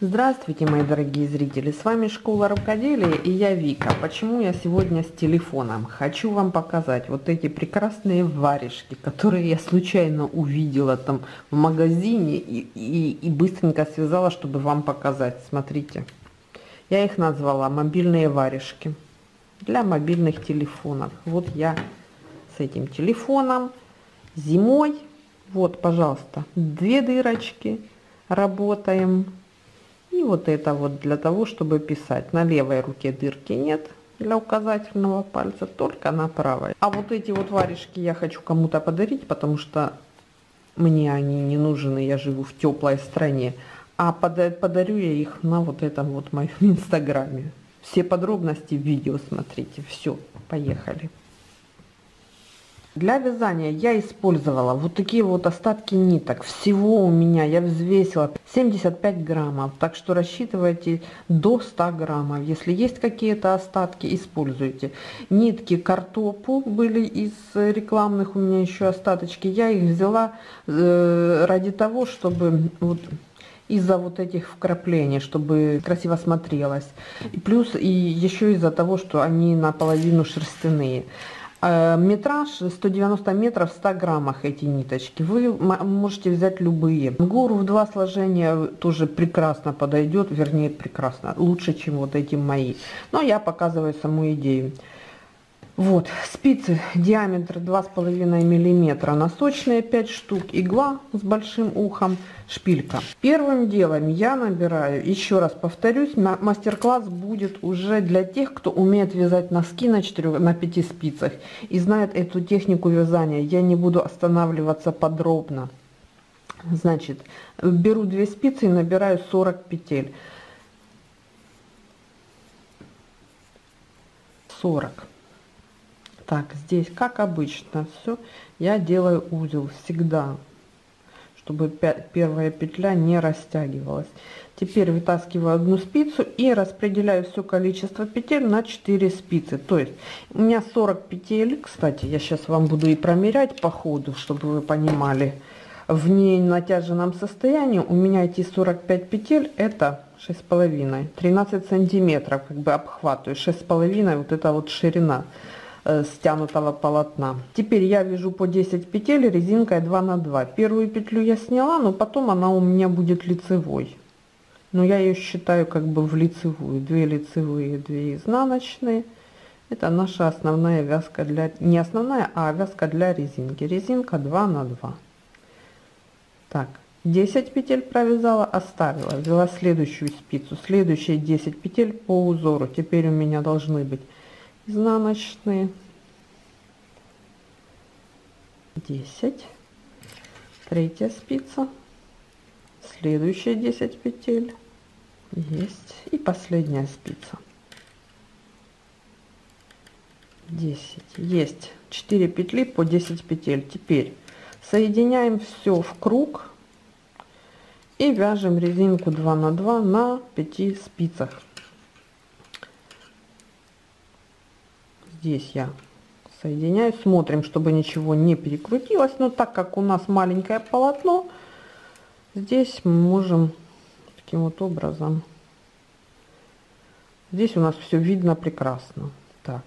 Здравствуйте, мои дорогие зрители! С вами Школа Рукоделия и я Вика. Почему я сегодня с телефоном? Хочу вам показать вот эти прекрасные варежки, которые я случайно увидела там в магазине и быстренько связала, чтобы вам показать. Смотрите, я их назвала мобильные варежки для мобильных телефонов. Вот я с этим телефоном зимой. Вот, пожалуйста, две дырочки, работаем. И вот это вот для того, чтобы писать. На левой руке дырки нет для указательного пальца, только на правой. А вот эти вот варежки я хочу кому-то подарить, потому что мне они не нужны, я живу в теплой стране. А подарю я их на вот этом вот моем инстаграме. Все подробности в видео смотрите. Все, поехали. Для вязания я использовала вот такие вот остатки ниток. Всего у меня, я взвесила 75 граммов, так что рассчитывайте до 100 граммов. Если есть какие-то остатки, используйте. Нитки картопу были из рекламных, у меня еще остаточки. Я их взяла ради того, чтобы... Вот, из-за вот этих вкраплений, чтобы красиво смотрелось. И плюс и еще из-за того, что они наполовину шерстяные. Метраж 190 метров в 100 граммах эти ниточки. Вы можете взять любые. Гору в два сложения тоже прекрасно подойдет, вернее прекрасно, лучше, чем вот эти мои. Но я показываю саму идею. Вот, спицы диаметр 2,5 мм, носочные 5 штук, игла с большим ухом, шпилька. Первым делом я набираю, еще раз повторюсь, мастер-класс будет уже для тех, кто умеет вязать носки на 5 спицах и знает эту технику вязания. Я не буду останавливаться подробно. Значит, беру 2 спицы и набираю 40 петель. 40. Так, здесь, как обычно, все, я делаю узел всегда, чтобы первая петля не растягивалась. Теперь вытаскиваю одну спицу и распределяю все количество петель на 4 спицы. То есть у меня 40 петель, кстати, я сейчас вам буду и промерять по ходу, чтобы вы понимали. В ненатяженном состоянии у меня эти 45 петель, это 6,5, 13 сантиметров, как бы обхватываю, 6,5, вот это вот ширина стянутого полотна. Теперь я вяжу по 10 петель резинкой 2 на 2. Первую петлю я сняла, но потом она у меня будет лицевой, но я ее считаю как бы в лицевую. 2 лицевые, 2 изнаночные. Это наша основная вязка, для не основная, а вязка для резинки. Резинка 2 на 2. Так, 10 петель провязала, оставила, взяла следующую спицу, следующие 10 петель по узору. Теперь у меня должны быть изнаночные 10, третья спица, следующие 10 петель есть, и последняя спица 10 есть. 4 петли по 10 петель. Теперь соединяем все в круг и вяжем резинку 2 на 2 на 5 спицах. Здесь я соединяю, смотрим, чтобы ничего не перекрутилось, но так как у нас маленькое полотно, здесь мы можем таким вот образом, здесь у нас все видно прекрасно. Так,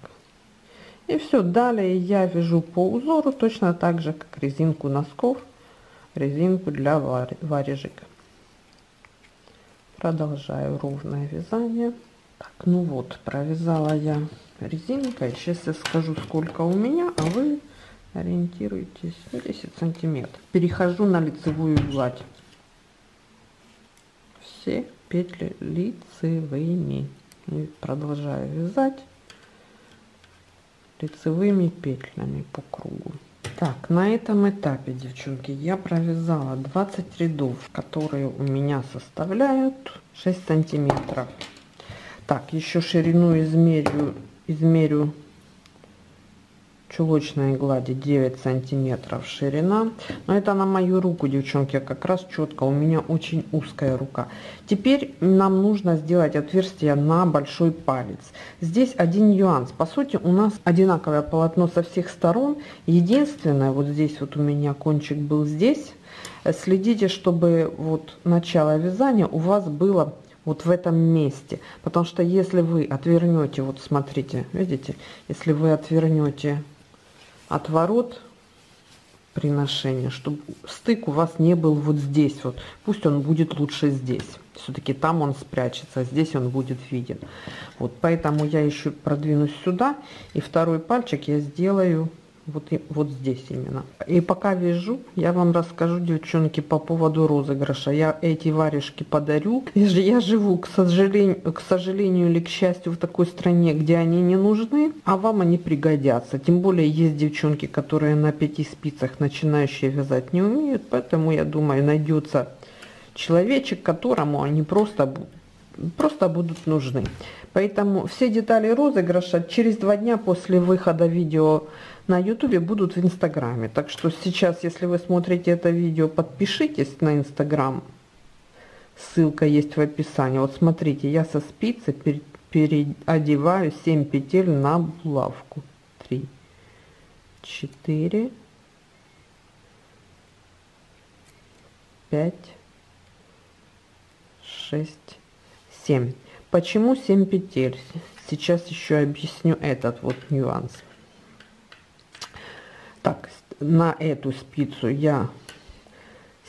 и все, далее я вяжу по узору точно так же, как резинку носков, резинку для варежек. Продолжаю ровное вязание. Так, ну вот, провязала я резинкой. Сейчас я скажу, сколько у меня, а вы ориентируйтесь. 10 сантиметров. Перехожу на лицевую гладь. Все петли лицевыми. И продолжаю вязать лицевыми петлями по кругу. Так, на этом этапе, девчонки, я провязала 20 рядов, которые у меня составляют 6 сантиметров. Так, еще ширину измерю Чулочная гладь 9 сантиметров ширина. Но это на мою руку, девчонки, как раз четко. У меня очень узкая рука. Теперь нам нужно сделать отверстие на большой палец. Здесь один нюанс. По сути, у нас одинаковое полотно со всех сторон. Единственное, вот здесь вот у меня кончик был здесь. Следите, чтобы вот начало вязания у вас было вот в этом месте, потому что если вы отвернете, вот смотрите, видите, если вы отвернете отворот при ношении, чтобы стык у вас не был вот здесь вот, пусть он будет лучше здесь, все-таки там он спрячется, а здесь он будет виден. Вот поэтому я еще продвинусь сюда, и второй пальчик я сделаю вот здесь именно. И пока вяжу, я вам расскажу, девчонки, по поводу розыгрыша. Я эти варежки подарю. Я живу, к сожалению или к счастью, в такой стране, где они не нужны, а вам они пригодятся. Тем более есть девчонки, которые на 5 спицах начинающие вязать не умеют, поэтому я думаю, найдется человечек, которому они просто будут нужны. Поэтому все детали розыгрыша через 2 дня после выхода видео на YouTube будут в Инстаграме. Так что сейчас, если вы смотрите это видео, подпишитесь на Инстаграм. Ссылка есть в описании. Вот смотрите, я со спицы переодеваю 7 петель на булавку. 3, 4, 5, 6, 7. Почему 7 петель? Сейчас еще объясню этот вот нюанс. Так, на эту спицу я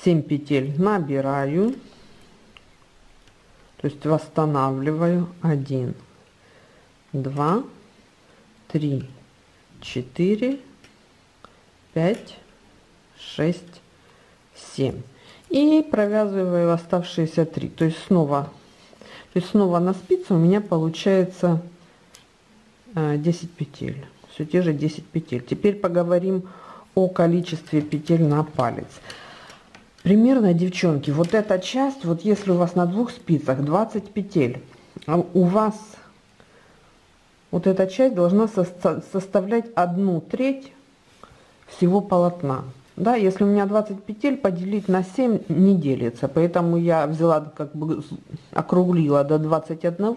7 петель набираю, то есть восстанавливаю. 1, 2, 3, 4, 5, 6, 7. И провязываю оставшиеся 3. То есть снова на спицу у меня получается 10 петель. Все те же 10 петель. Теперь поговорим о количестве петель на палец. Примерно, девчонки, вот эта часть, вот если у вас на 2 спицах 20 петель, у вас вот эта часть должна составлять 1/3 всего полотна. Да, если у меня 20 петель, поделить на 7 не делится, поэтому я взяла, как бы округлила до 21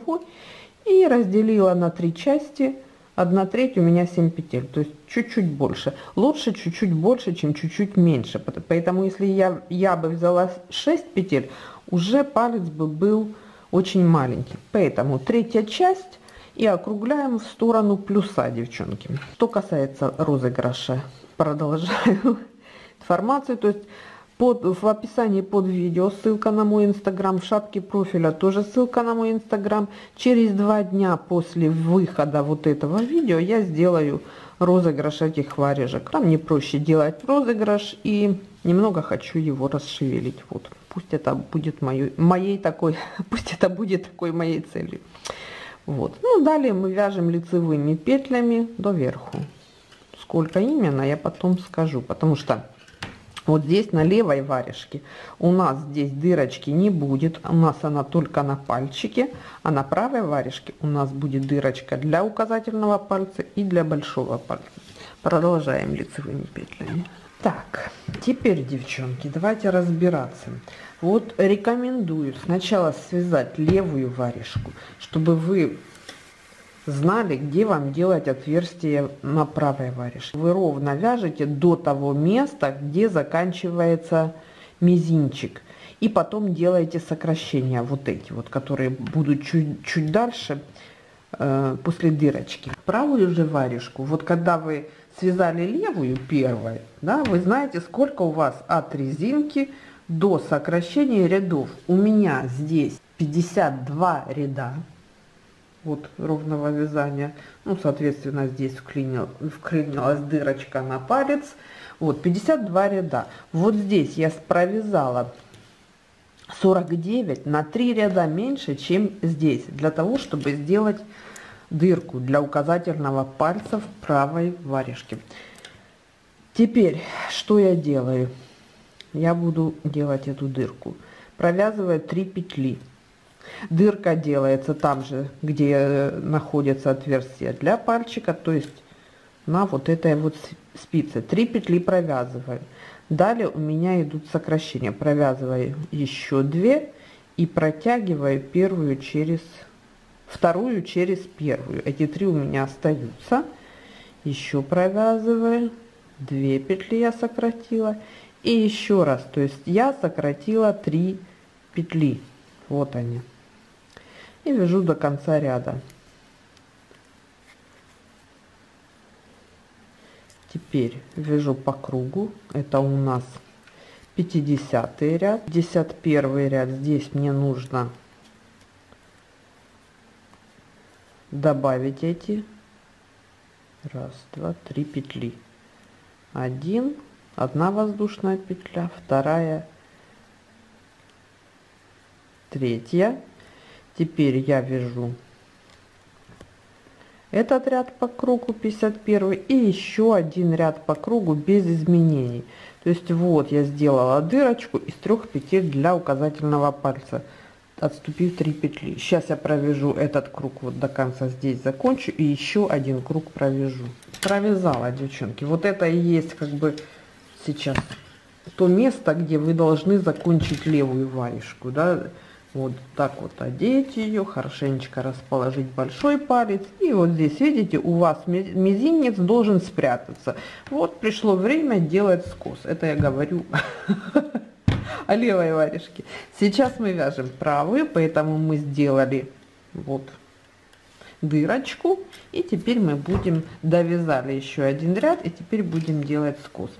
и разделила на 3 части. 1/3 у меня 7 петель, то есть чуть-чуть больше. Лучше чуть-чуть больше, чем чуть-чуть меньше. Поэтому если я бы взяла 6 петель, уже палец бы был очень маленький. Поэтому 3-я часть и округляем в сторону плюса, девчонки. Что касается розыгрыша, продолжаю информацию. То есть в описании под видео ссылка на мой Инстаграм, в шапке профиля тоже ссылка на мой Инстаграм. Через 2 дня после выхода вот этого видео я сделаю розыгрыш этих варежек. Там мне проще делать розыгрыш, и немного хочу его расшевелить. Вот, пусть это будет моей целью. Вот, ну далее мы вяжем лицевыми петлями доверху. Сколько именно, я потом скажу, потому что вот здесь на левой варежке у нас здесь дырочки не будет, у нас она только на пальчике, а на правой варежке у нас будет дырочка для указательного пальца и для большого пальца. Продолжаем лицевыми петлями. Так, теперь, девчонки, давайте разбираться. Вот рекомендую сначала связать левую варежку, чтобы вы знали, где вам делать отверстие на правой варежке. Вы ровно вяжете до того места, где заканчивается мизинчик. И потом делаете сокращения, вот эти вот, которые будут чуть дальше, после дырочки. Правую же варежку, вот когда вы связали левую первой, да, вы знаете, сколько у вас от резинки до сокращения рядов. У меня здесь 52 ряда. Вот ровного вязания, ну соответственно здесь вклинилась дырочка на палец. Вот 52 ряда. Вот здесь я провязала 49, на 3 ряда меньше, чем здесь, для того чтобы сделать дырку для указательного пальца в правой варежке. Теперь что я делаю? Я буду делать эту дырку, провязывая 3 петли. Дырка делается там же, где находится отверстие для пальчика, то есть на вот этой вот спице. 3 петли провязываем. Далее у меня идут сокращения. Провязываю еще 2 и протягиваю первую через вторую через первую. Эти 3 у меня остаются. Еще провязываю 2 петли, я сократила, и еще раз, то есть я сократила 3 петли, вот они, и вяжу до конца ряда. Теперь вяжу по кругу, это у нас 50 ряд. 51 ряд, здесь мне нужно добавить эти 1, 2, 3 петли. 1 воздушная петля, 2, 3. Теперь я вяжу этот ряд по кругу 51 и еще 1 ряд по кругу без изменений. То есть вот я сделала дырочку из 3 петель для указательного пальца, отступив 3 петли. Сейчас я провяжу этот круг вот до конца, здесь закончу и еще 1 круг провяжу. Провязала, девчонки, вот это и есть как бы сейчас то место, где вы должны закончить левую варежку, да, вот так вот одеть ее, хорошенечко расположить большой палец, и вот здесь, видите, у вас мизинец должен спрятаться. Вот пришло время делать скос, это я говорю о левой варежке. Сейчас мы вяжем правую, поэтому мы сделали вот дырочку, и теперь мы будем довязали еще 1 ряд, и теперь будем делать скос.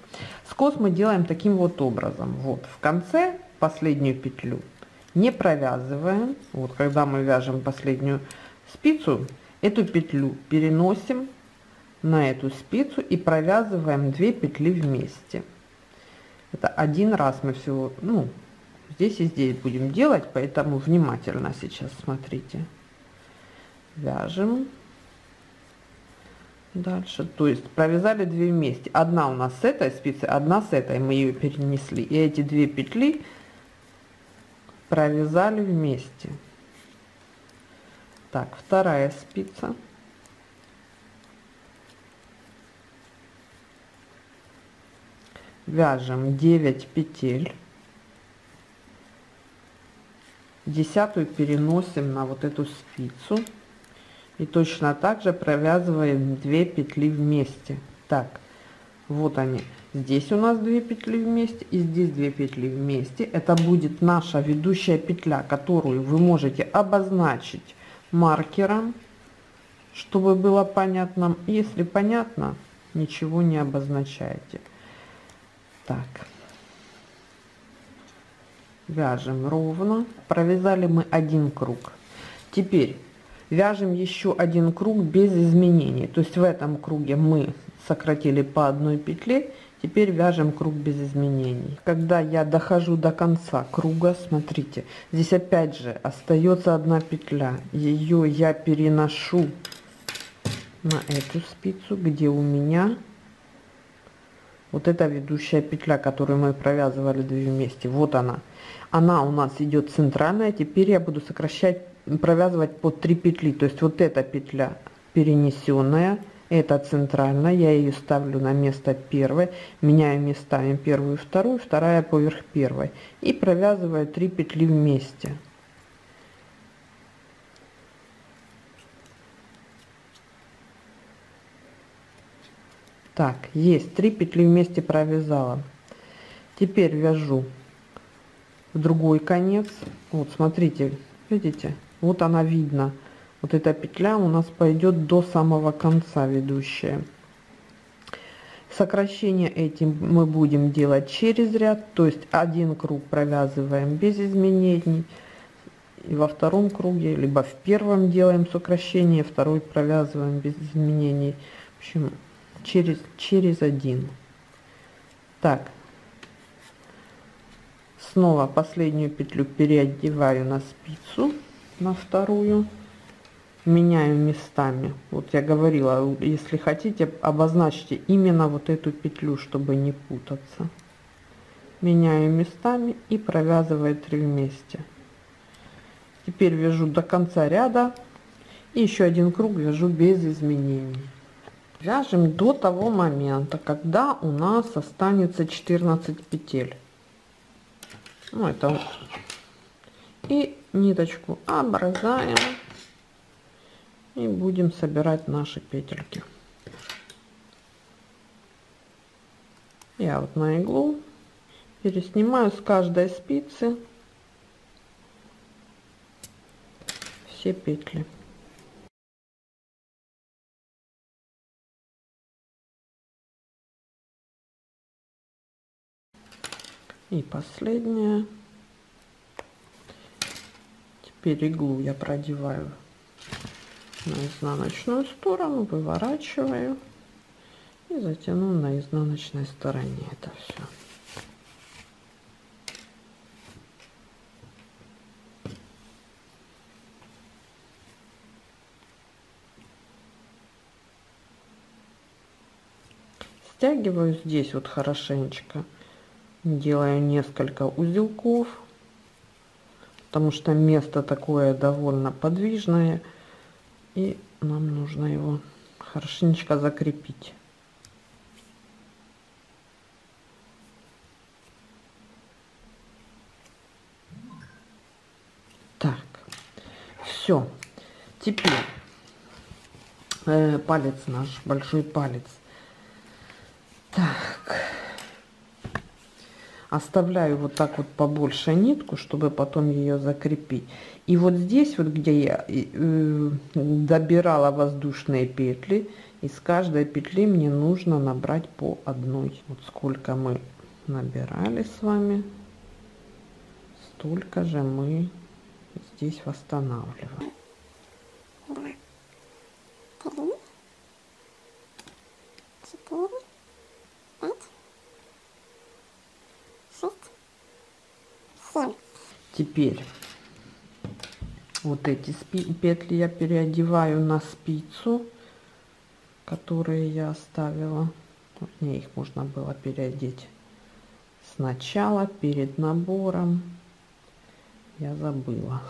Скос мы делаем таким вот образом: вот в конце последнюю петлю не провязываем, вот когда мы вяжем последнюю спицу, эту петлю переносим на эту спицу и провязываем 2 петли вместе. Это 1 раз мы всего, ну, здесь и здесь будем делать, поэтому внимательно сейчас смотрите. Вяжем дальше, то есть провязали 2 вместе, 1 у нас с этой спицы, 1 с этой, мы ее перенесли, и эти 2 петли провязали вместе. Так, 2 спица, вяжем 9 петель, 10 переносим на вот эту спицу и точно так же провязываем 2 петли вместе. Так, вот они, здесь у нас 2 петли вместе и здесь 2 петли вместе. Это будет наша ведущая петля, которую вы можете обозначить маркером, чтобы было понятно. Если понятно, ничего не обозначаете. Так, вяжем ровно, провязали мы 1 круг. Теперь вяжем еще 1 круг без изменений, то есть в этом круге мы сократили по 1 петле, теперь вяжем круг без изменений. Когда я дохожу до конца круга, смотрите, здесь опять же остается 1 петля, ее я переношу на эту спицу, где у меня вот эта ведущая петля, которую мы провязывали 2 вместе, вот она у нас идет центральная. Теперь я буду сокращать, провязывать по 3 петли, то есть вот эта петля перенесенная, это центральная, я ее ставлю на место первой, меняю местами первую и вторую, 2 поверх первой, и провязываю 3 петли вместе. Так, есть 3 петли вместе, провязала. Теперь вяжу в другой конец, вот смотрите, видите, вот она видна, вот эта петля у нас пойдет до самого конца ведущая. Сокращение этим мы будем делать через ряд, то есть 1 круг провязываем без изменений, и во втором круге, либо в первом делаем сокращение, второй провязываем без изменений, в общем через 1. Так, снова последнюю петлю переодеваю на спицу, на вторую, меняю местами. Вот я говорила, если хотите, обозначьте именно вот эту петлю, чтобы не путаться. Меняю местами и провязываю 3 вместе. Теперь вяжу до конца ряда и еще 1 круг вяжу без изменений. Вяжем до того момента, когда у нас останется 14 петель. Ну, это вот. И ниточку обрезаем и будем собирать наши петельки. Я вот на иглу переснимаю с каждой спицы все петли. И последняя. Теперь иглу я продеваю на изнаночную сторону, выворачиваю и затяну на изнаночной стороне это все. Стягиваю здесь вот хорошенечко, делаю несколько узелков, потому что место такое довольно подвижное, и нам нужно его хорошенечко закрепить. Так, все. Теперь палец наш, большой палец. Так, оставляю вот так вот побольше нитку, чтобы потом ее закрепить. И вот здесь вот, где я добирала воздушные петли, из каждой петли мне нужно набрать по одной. Вот сколько мы набирали с вами, столько же мы здесь восстанавливаем. Теперь вот эти петли я переодеваю на спицу, которые я оставила. Мне их можно было переодеть сначала, перед набором. Я забыла.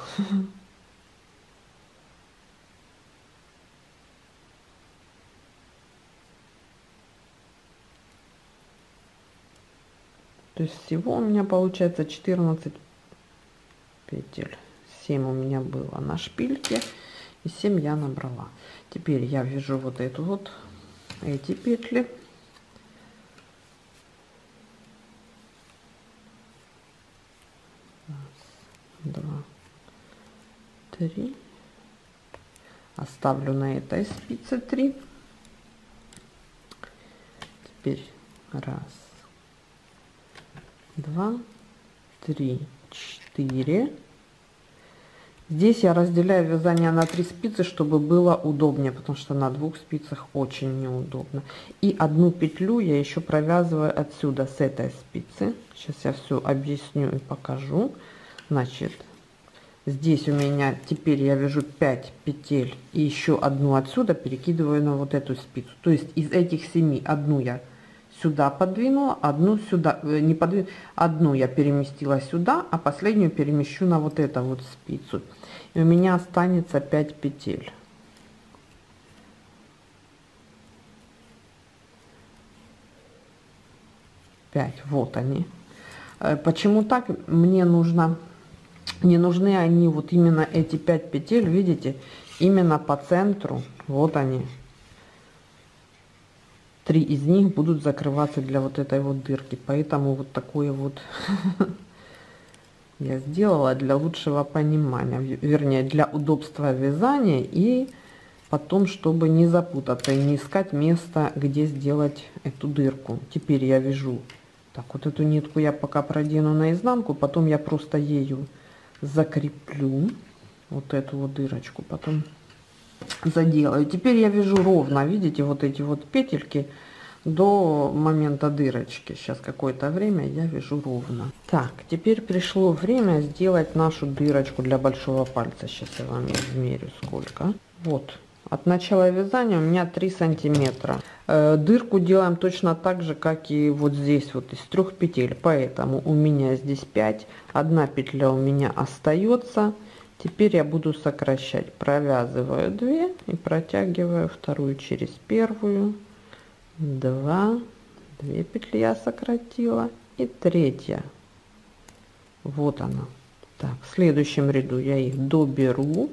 То есть всего у меня получается 14 петель. 7 у меня было на шпильке и 7 я набрала. Теперь я вяжу вот эту вот, эти петли. Раз, два, три. Оставлю на этой спице 3. Теперь раз, два, три, 4. Здесь я разделяю вязание на 3 спицы, чтобы было удобнее, потому что на 2 спицах очень неудобно. И одну петлю я еще провязываю отсюда, с этой спицы. Сейчас я все объясню и покажу. Значит, здесь у меня теперь я вяжу 5 петель и еще одну отсюда перекидываю на вот эту спицу. То есть из этих 7 одну я сюда подвинула, одну сюда, не подвинула, одну я переместила сюда, а последнюю перемещу на вот эту вот спицу. И у меня останется 5 петель. Вот они. Почему так? Мне нужно, не нужны они вот именно эти 5 петель, видите, именно по центру. Вот они. 3 из них будут закрываться для вот этой вот дырки, поэтому вот такое вот я сделала для лучшего понимания, вернее для удобства вязания, и потом, чтобы не запутаться и не искать место, где сделать эту дырку. Теперь я вяжу так, вот эту нитку я пока продену наизнанку, потом я просто ею закреплю вот эту вот дырочку, потом заделаю. Теперь я вяжу ровно, видите, вот эти вот петельки до момента дырочки. Сейчас какое-то время я вяжу ровно. Так, теперь пришло время сделать нашу дырочку для большого пальца. Сейчас я вам измерю сколько. Вот, от начала вязания у меня 3 сантиметра. Дырку делаем точно так же, как и вот здесь вот, из 3 петель. Поэтому у меня здесь 5, одна петля у меня остается. Теперь я буду сокращать, провязываю 2 и протягиваю вторую через первую, 2, 2 петли я сократила, и третья, вот она. Так, в следующем ряду я их доберу.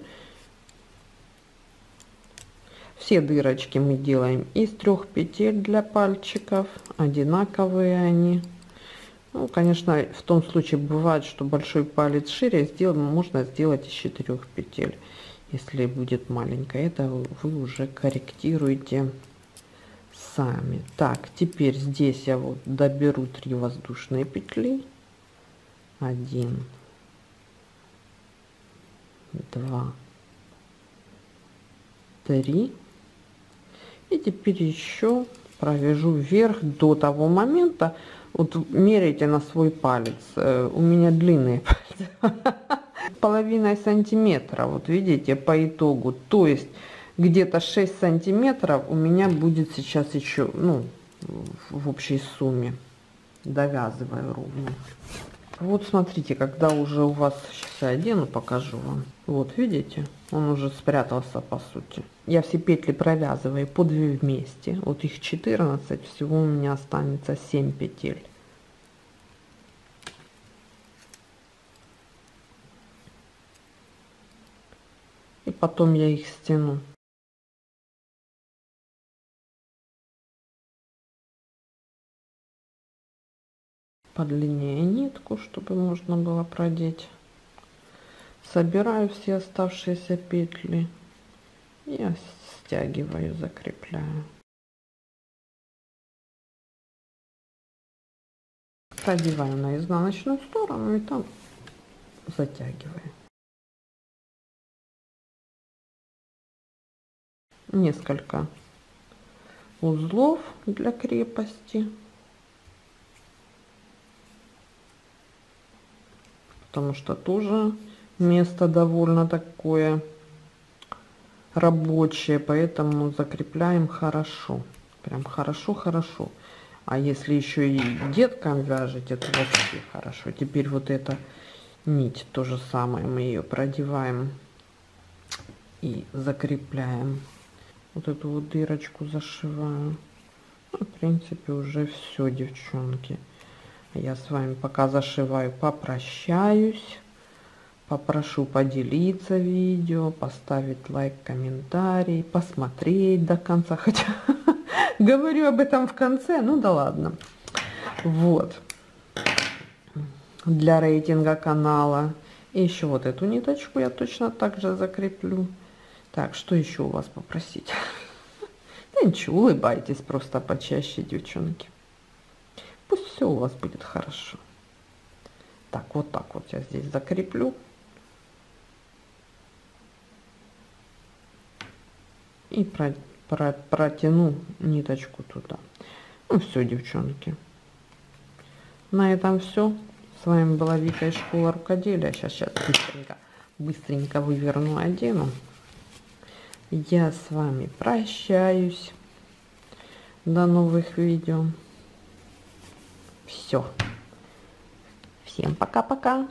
Все дырочки мы делаем из 3 петель для пальчиков, одинаковые они. Ну, конечно, в том случае бывает, что большой палец шире, можно сделать из 4 петель, если будет маленькая. Это вы уже корректируете сами. Так, теперь здесь я вот доберу 3 воздушные петли. 1, 2, 3. И теперь еще провяжу вверх до того момента. Вот меряйте на свой палец. У меня длинные пальцы. 0,5 сантиметра. Вот видите, по итогу. То есть где-то 6 сантиметров у меня будет сейчас еще, ну, в общей сумме. Довязываю ровно. Вот смотрите, когда уже у вас, сейчас я одену, покажу вам. Вот видите, он уже спрятался по сути. Я все петли провязываю по 2 вместе, вот их 14, всего у меня останется 7 петель. И потом я их стяну. Подлиннее нитку, чтобы можно было продеть. Собираю все оставшиеся петли и стягиваю, закрепляю. Продеваю на изнаночную сторону и там затягиваю. Несколько узлов для крепости. Потому что тоже место довольно такое рабочее, поэтому закрепляем хорошо, прям хорошо. А если еще и деткам вяжете, то вообще хорошо. Теперь вот эта нить, то же самое, мы ее продеваем и закрепляем. Вот эту вот дырочку зашиваю. Ну, в принципе, уже все, девчонки. Я с вами пока зашиваю, попрощаюсь, попрошу поделиться видео, поставить лайк, комментарий, посмотреть до конца, хотя говорю об этом в конце, ну да ладно. Вот, для рейтинга канала. И еще вот эту ниточку я точно так же закреплю. Так, что еще у вас попросить? Да ничего, улыбайтесь просто почаще, девчонки. Пусть все у вас будет хорошо. Так вот я здесь закреплю. И протяну ниточку туда. Ну все, девчонки. На этом все. С вами была Вика из Школы Рукоделия. Сейчас быстренько выверну, одену. Я с вами прощаюсь. До новых видео. Все. Всем пока-пока.